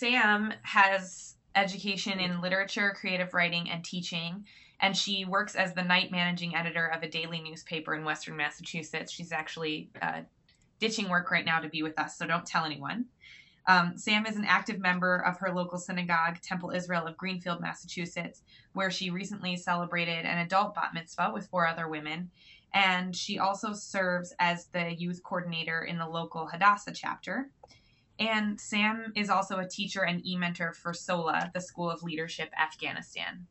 Sam has education in literature, creative writing, and teaching, and she works as the night managing editor of a daily newspaper in Western Massachusetts. She's actually ditching work right now to be with us, so don't tell anyone. Sam is an active member of her local synagogue, Temple Israel of Greenfield, Massachusetts, where she recently celebrated an adult bat mitzvah with 4 other women. And she also serves as the youth coordinator in the local Hadassah chapter. And Sam is also a teacher and e-mentor for SOLA, the School of Leadership Afghanistan.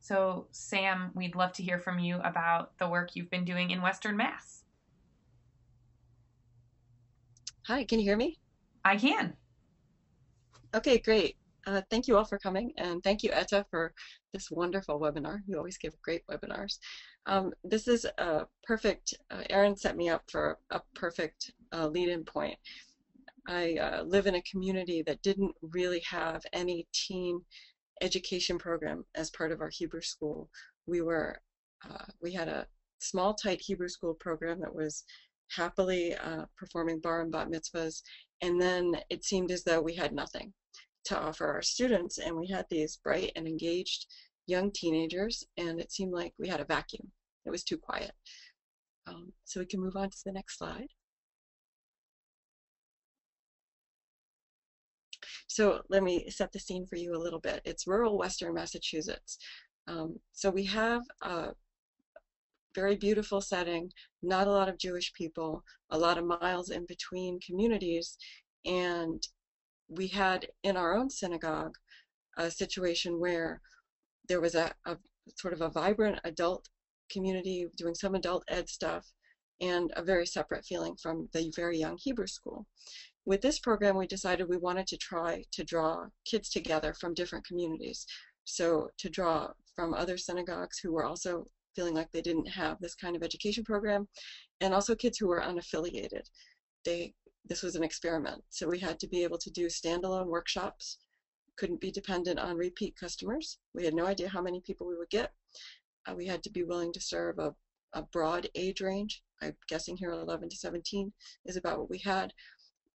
So Sam, we'd love to hear from you about the work you've been doing in Western Mass. Hi, can you hear me? I can. Okay, great. Thank you all for coming, and thank you, Etta, for this wonderful webinar. You always give great webinars. This is a perfect, Erin set me up for a perfect lead-in point. I live in a community that didn't really have any teen education program as part of our Hebrew school. We had a small, tight Hebrew school program that was happily performing bar and bat mitzvahs, and then it seemed as though we had nothing to offer our students, and we had these bright and engaged young teenagers, and it seemed like we had a vacuum. It was too quiet. So we can move on to the next slide. So let me set the scene for you a little bit. It's rural Western Massachusetts. So we have a very beautiful setting, not a lot of Jewish people, a lot of miles in between communities, and we had in our own synagogue a situation where there was a sort of a vibrant adult community doing some adult ed stuff and a very separate feeling from the very young Hebrew school. With this program, we decided we wanted to try to draw kids together from different communities. So to draw from other synagogues who were also feeling like they didn't have this kind of education program, and also kids who were unaffiliated. This was an experiment, so we had to be able to do standalone workshops. Couldn't be dependent on repeat customers. We had no idea how many people we would get. We had to be willing to serve a broad age range. I'm guessing here 11 to 17 is about what we had.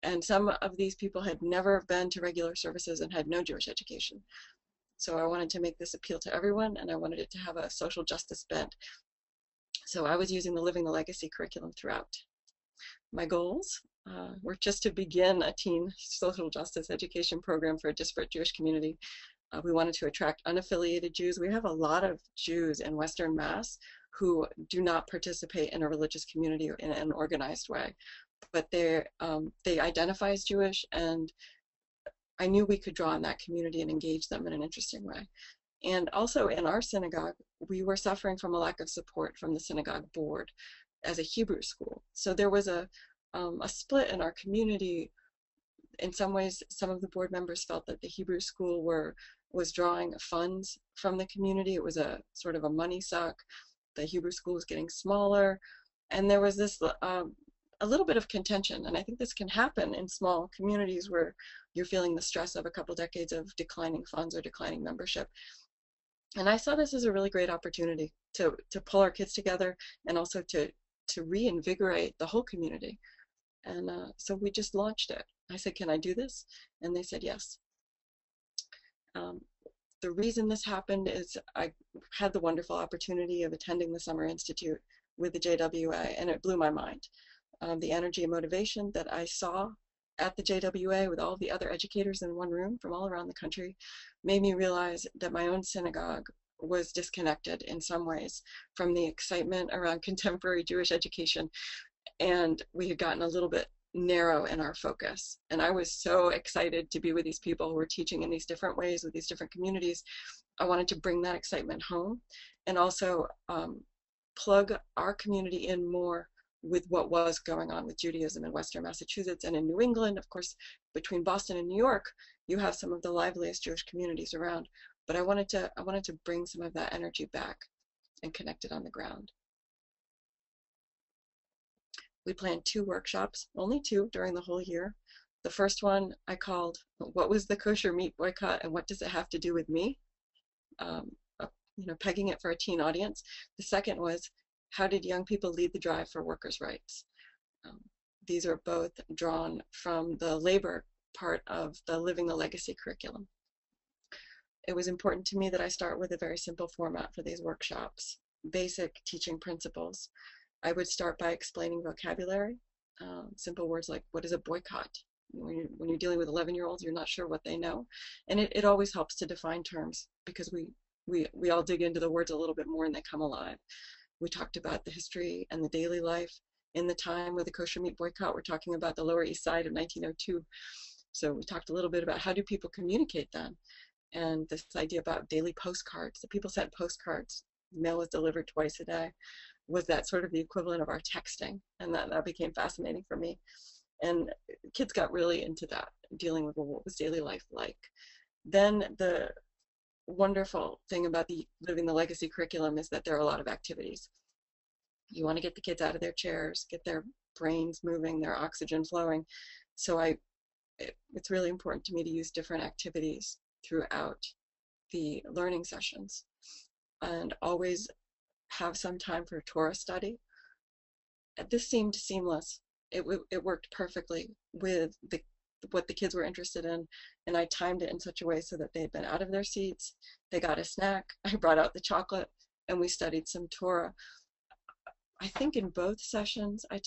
And some of these people had never been to regular services and had no Jewish education. So I wanted to make this appeal to everyone, and I wanted it to have a social justice bent. So I was using the Living the Legacy curriculum throughout. My goals were just to begin a teen social justice education program for a disparate Jewish community. We wanted to attract unaffiliated Jews. We have a lot of Jews in Western Mass who do not participate in a religious community in an organized way, but they identify as Jewish, and I knew we could draw on that community and engage them in an interesting way. And also in our synagogue, we were suffering from a lack of support from the synagogue board as a Hebrew school. So there was a split in our community. In some ways, some of the board members felt that the Hebrew school was drawing funds from the community. It was a sort of a money suck. The Hebrew school was getting smaller, and there was this a little bit of contention, and I think this can happen in small communities where you're feeling the stress of a couple decades of declining funds or declining membership. And I saw this as a really great opportunity to pull our kids together and also to reinvigorate the whole community. And so we just launched it. I said, can I do this? And they said yes. The reason this happened is I had the wonderful opportunity of attending the Summer Institute with the JWA, and it blew my mind. The energy and motivation that I saw at the JWA with all the other educators in one room from all around the country made me realize that my own synagogue was disconnected in some ways from the excitement around contemporary Jewish education, and we had gotten a little bit narrow in our focus. And I was so excited to be with these people who were teaching in these different ways with these different communities. I wanted to bring that excitement home and also plug our community in more with what was going on with Judaism in Western Massachusetts and in New England. Of course, between Boston and New York, you have some of the liveliest Jewish communities around. But I wanted to bring some of that energy back and connect it on the ground. We planned 2 workshops, only 2 during the whole year. The first one I called, "What was the kosher meat boycott and what does it have to do with me?" Pegging it for a teen audience. The second was, "How did young people lead the drive for workers' rights?" These are both drawn from the labor part of the Living the Legacy curriculum. It was important to me that I start with a very simple format for these workshops, basic teaching principles. I would start by explaining vocabulary, simple words like, what is a boycott? When you're dealing with 11-year-olds, you're not sure what they know. And it always helps to define terms, because we all dig into the words a little bit more and they come alive. We talked about the history and the daily life. In the time with the kosher meat boycott, we're talking about the Lower East Side of 1902. So we talked a little bit about how do people communicate then? And this idea about daily postcards, that people sent postcards. Mail was delivered twice a day. Was that sort of the equivalent of our texting? And that became fascinating for me. And kids got really into that, dealing with, well, what was daily life like? Then the wonderful thing about the Living the Legacy curriculum is that there are a lot of activities. You want to get the kids out of their chairs, get their brains moving, their oxygen flowing. So it's really important to me to use different activities throughout the learning sessions, and always have some time for Torah study. This seemed seamless. It worked perfectly with what the kids were interested in, and I timed it in such a way so that they had been out of their seats, they got a snack, I brought out the chocolate, and we studied some Torah. I think in both sessions I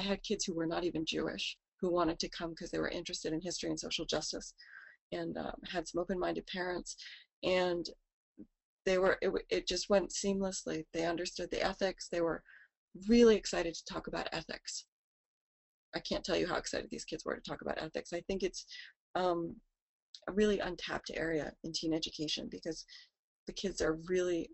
had kids who were not even Jewish who wanted to come because they were interested in history and social justice, and had some open-minded parents, and they were, it just went seamlessly. They understood the ethics. They were really excited to talk about ethics. I can't tell you how excited these kids were to talk about ethics. I think it's a really untapped area in teen education, because the kids are really,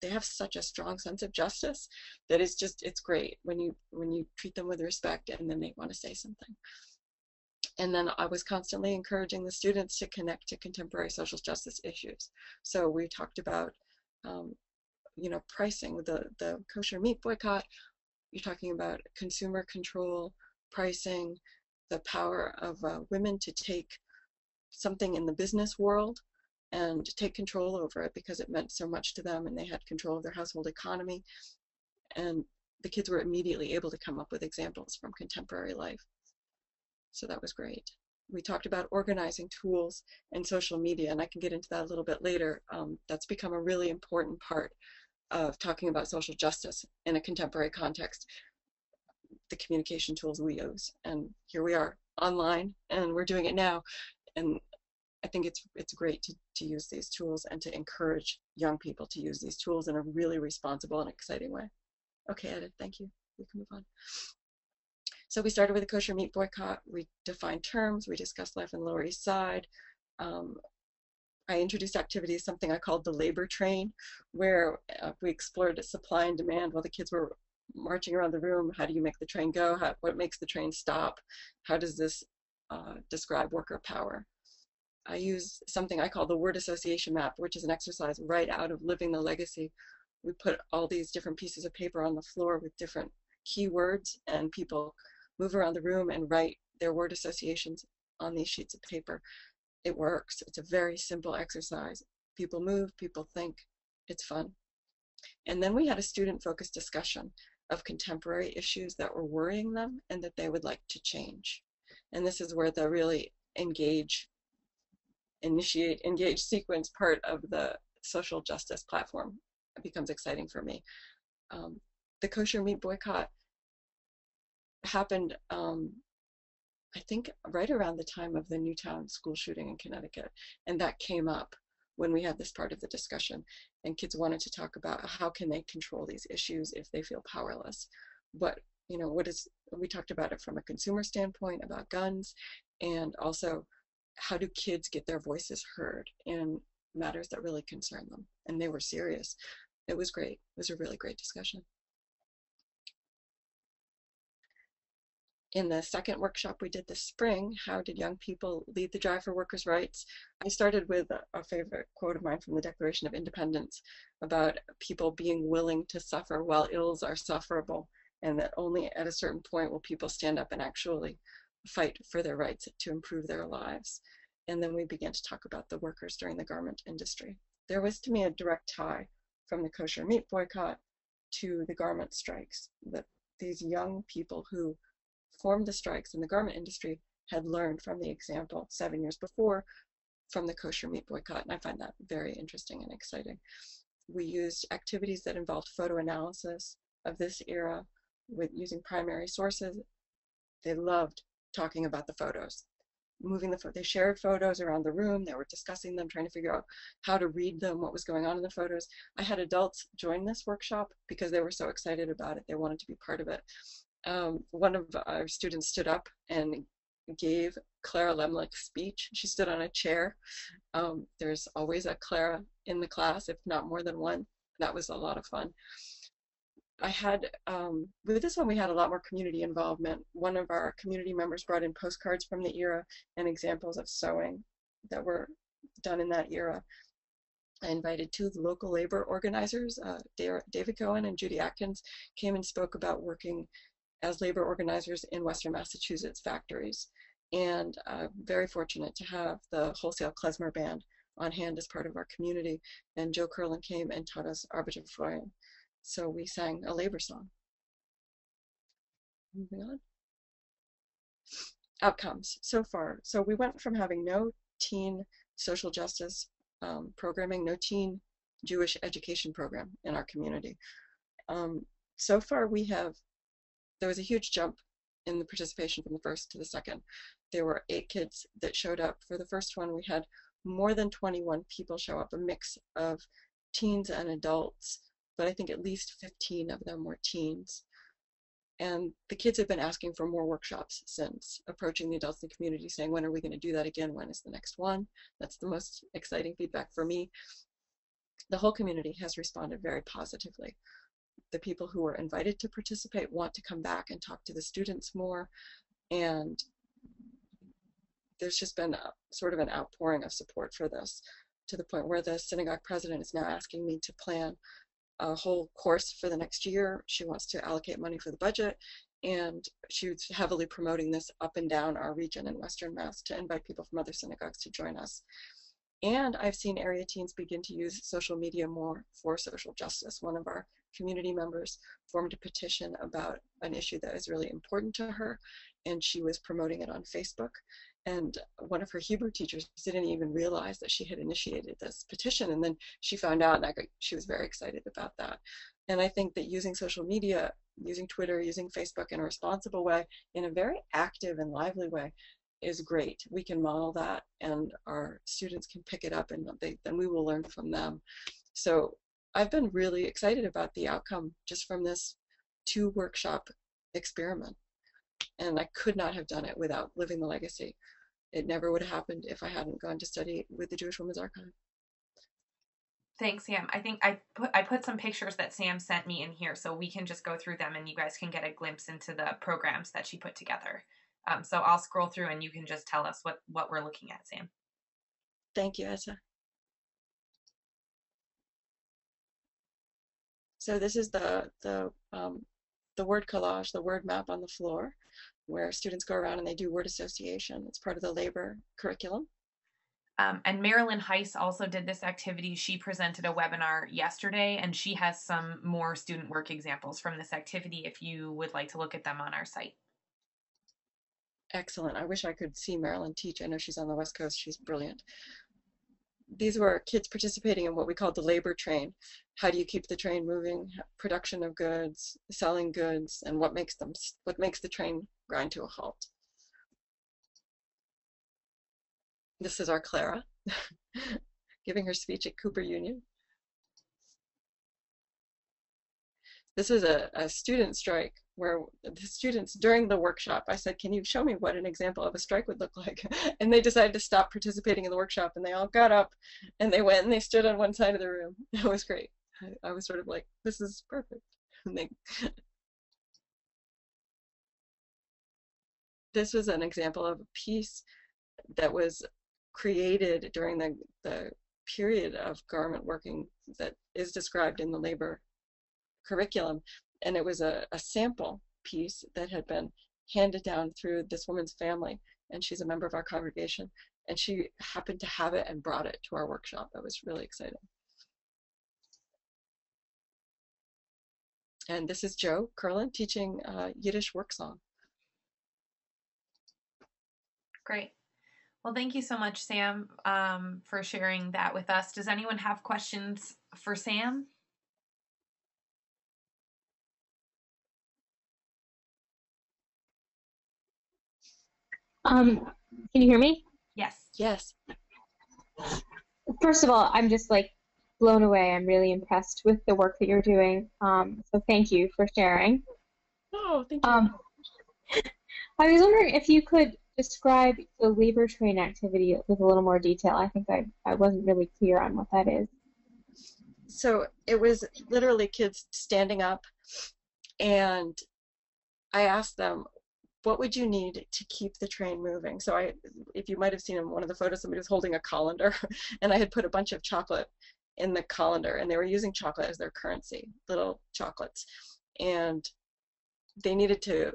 they have such a strong sense of justice that it's just, it's great when you treat them with respect and then they want to say something. And then I was constantly encouraging the students to connect to contemporary social justice issues. So we talked about, you know, pricing, the kosher meat boycott. You're talking about consumer control, pricing, the power of women to take something in the business world and take control over it because it meant so much to them and they had control of their household economy. And the kids were immediately able to come up with examples from contemporary life. So that was great. We talked about organizing tools and social media, and I can get into that a little bit later. That's become a really important part of talking about social justice in a contemporary context, the communication tools we use. And here we are online, and we're doing it now. And I think it's great to use these tools and to encourage young people to use these tools in a really responsible and exciting way. Okay, Edith, thank you. We can move on. So we started with a kosher meat boycott. We defined terms. We discussed life in the Lower East Side. I introduced activities, something I called the labor train, where we explored supply and demand while the kids were marching around the room. How do you make the train go? What makes the train stop? How does this describe worker power? I use something I call the word association map, which is an exercise right out of Living the Legacy. We put all these different pieces of paper on the floor with different keywords, and people move around the room and write their word associations on these sheets of paper. It works. It's a very simple exercise. People move, people think. It's fun. And then we had a student-focused discussion of contemporary issues that were worrying them and that they would like to change. And this is where the really engage sequence part of the social justice platform becomes exciting for me. The kosher meat boycott happened, I think, right around the time of the Newtown school shooting in Connecticut, and that came up when we had this part of the discussion, and kids wanted to talk about how can they control these issues if they feel powerless. But, you know, we talked about it from a consumer standpoint, about guns, and also how do kids get their voices heard in matters that really concern them, and they were serious. It was great. It was a really great discussion. In the second workshop we did this spring, how did young people lead the drive for workers' rights? I started with a favorite quote of mine from the Declaration of Independence about people being willing to suffer while ills are sufferable, and that only at a certain point will people stand up and actually fight for their rights to improve their lives. And then we began to talk about the workers during the garment industry. There was, to me, a direct tie from the kosher meat boycott to the garment strikes, that these young people who formed the strikes in the garment industry had learned from the example 7 years before from the kosher meat boycott, and I find that very interesting and exciting. We used activities that involved photo analysis of this era with using primary sources. They loved talking about the photos. They shared photos around the room, they were discussing them, trying to figure out how to read them, what was going on in the photos. I had adults join this workshop because they were so excited about it, they wanted to be part of it. One of our students stood up and gave Clara Lemlich's speech. She stood on a chair. There's always a Clara in the class, if not more than one. That was a lot of fun. I had, with this one, we had a lot more community involvement. One of our community members brought in postcards from the era and examples of sewing that were done in that era. I invited two local labor organizers, David Cohen and Judy Atkins, came and spoke about working as labor organizers in Western Massachusetts factories. And I'm very fortunate to have the Wholesale Klezmer Band on hand as part of our community. And Joe Curlin came and taught us Arbeter Freyen. So we sang a labor song. Moving on. Outcomes so far. So we went from having no teen social justice programming, no teen Jewish education program in our community. So far we have, there was a huge jump in the participation from the first to the second. There were 8 kids that showed up. For the first one, we had more than 21 people show up, a mix of teens and adults. But I think at least 15 of them were teens. And the kids have been asking for more workshops since, approaching the adults in the community saying, when are we going to do that again? When is the next one? That's the most exciting feedback for me. The whole community has responded very positively. The people who were invited to participate want to come back and talk to the students more. And there's just been a, sort of an outpouring of support for this, to the point where the synagogue president is now asking me to plan a whole course for the next year. She wants to allocate money for the budget, and she's heavily promoting this up and down our region in Western Mass to invite people from other synagogues to join us. And I've seen area teens begin to use social media more for social justice. One of our community members formed a petition about an issue that is really important to her, and she was promoting it on Facebook. And one of her Hebrew teachers didn't even realize that she had initiated this petition, and then she found out, and she was very excited about that. And I think that using social media, using Twitter, using Facebook in a responsible way, in a very active and lively way, is great. We can model that, and our students can pick it up, and then we will learn from them. So I've been really excited about the outcome just from this 2-workshop experiment. And I could not have done it without Living the Legacy. It never would have happened if I hadn't gone to study with the Jewish Women's Archive. Thanks, Sam. I think I put some pictures that Sam sent me in here, so we can just go through them and you guys can get a glimpse into the programs that she put together. So I'll scroll through and you can just tell us what we're looking at, Sam. Thank you, Essa. So this is the word collage, the word map on the floor, where students go around and they do word association. It's part of the labor curriculum. And Marilyn Heiss also did this activity. She presented a webinar yesterday, and she has some more student work examples from this activity if you would like to look at them on our site. Excellent. I wish I could see Marilyn teach. I know she's on the West Coast. She's brilliant. These were kids participating in what we called the labor train. How do you keep the train moving? Production of goods, selling goods, and what makes the train grind to a halt. This is our Clara giving her speech at Cooper Union. This is a student strike where the students during the workshop, I said, can you show me what an example of a strike would look like? And they decided to stop participating in the workshop, and they all got up and they went and they stood on one side of the room. It was great. I was sort of like, this is perfect. And this was an example of a piece that was created during the period of garment working that is described in the labor curriculum, and it was a sample piece that had been handed down through this woman's family, and she's a member of our congregation, and she happened to have it and brought it to our workshop. That was really exciting. And this is Joe Curlin teaching Yiddish work song. Great. Well, thank you so much, Sam, for sharing that with us. Does anyone have questions for Sam? Can you hear me? Yes. Yes. First of all, I'm just like blown away. I'm really impressed with the work that you're doing. So thank you for sharing. Oh, thank you. I was wondering if you could describe the labor train activity with a little more detail. I think I wasn't really clear on what that is. So it was literally kids standing up, and I asked them, what would you need to keep the train moving? So if you might have seen in one of the photos, somebody was holding a colander, and I had put a bunch of chocolate in the colander, and they were using chocolate as their currency, little chocolates, and they needed to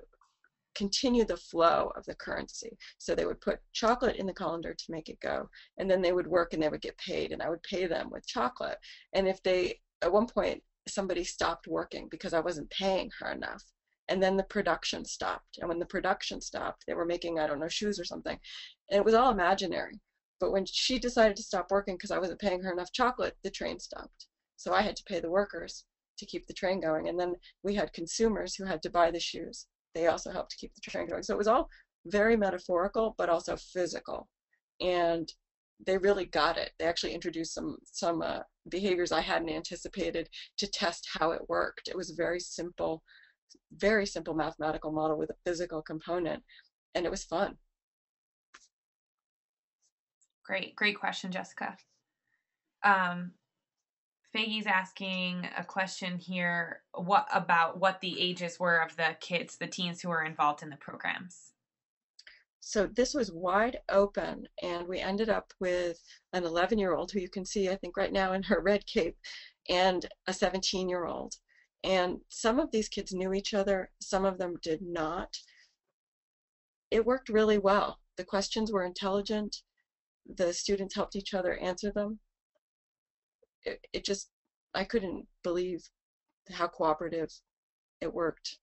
continue the flow of the currency. So they would put chocolate in the colander to make it go, and then they would work and they would get paid, and I would pay them with chocolate. And if they, at one point, somebody stopped working because I wasn't paying her enough, and then the production stopped. And when the production stopped, they were making, I don't know, shoes or something. And it was all imaginary. But when she decided to stop working because I wasn't paying her enough chocolate, the train stopped. So I had to pay the workers to keep the train going. And then we had consumers who had to buy the shoes. They also helped to keep the train going. So it was all very metaphorical, but also physical. And they really got it. They actually introduced some behaviors I hadn't anticipated to test how it worked. It was very simple mathematical model with a physical component, and it was fun. Great question, Jessica. Faggy's asking a question here, about what the ages were of the kids, the teens who were involved in the programs. So this was wide open, and we ended up with an 11-year-old who you can see, I think, right now in her red cape, and a 17-year-old. And some of these kids knew each other, some of them did not. It worked really well. The questions were intelligent. The students helped each other answer them. It just, I couldn't believe how cooperative it worked.